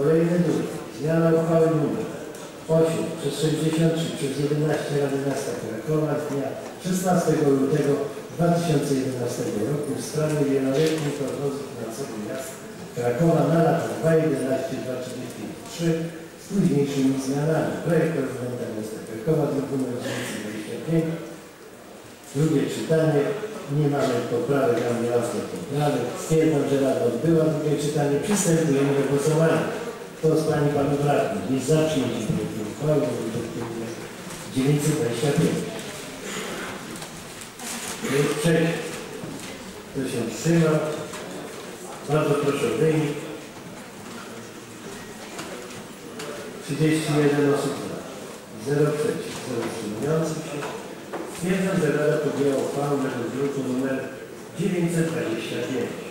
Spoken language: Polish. Kolejny numer. Zmiana uchwały nr 8/63/11 Rady Miasta Krakowa z dnia 16 lutego 2011 roku w sprawie wieloletniej prognozy finansowej miasta Krakowa na lata 2011-2033 z późniejszymi zmianami. Projekt prezydenta miasta Krakowa, druk nr 925. Drugie czytanie. Nie mamy poprawek, ani jasnych poprawek. Stwierdzam, że rada odbyła drugie czytanie. Przystępujemy do głosowania. Kto z Pani i Panów Radnych jest za przyjęciem projektu uchwały nr 925? Kto jest przeciw? Kto się wstrzymał? Bardzo proszę o wynik. 31 osób za. 0 przeciw, 0 wstrzymujących się. Stwierdzam, że Rada podjęła uchwałę w druku nr 925.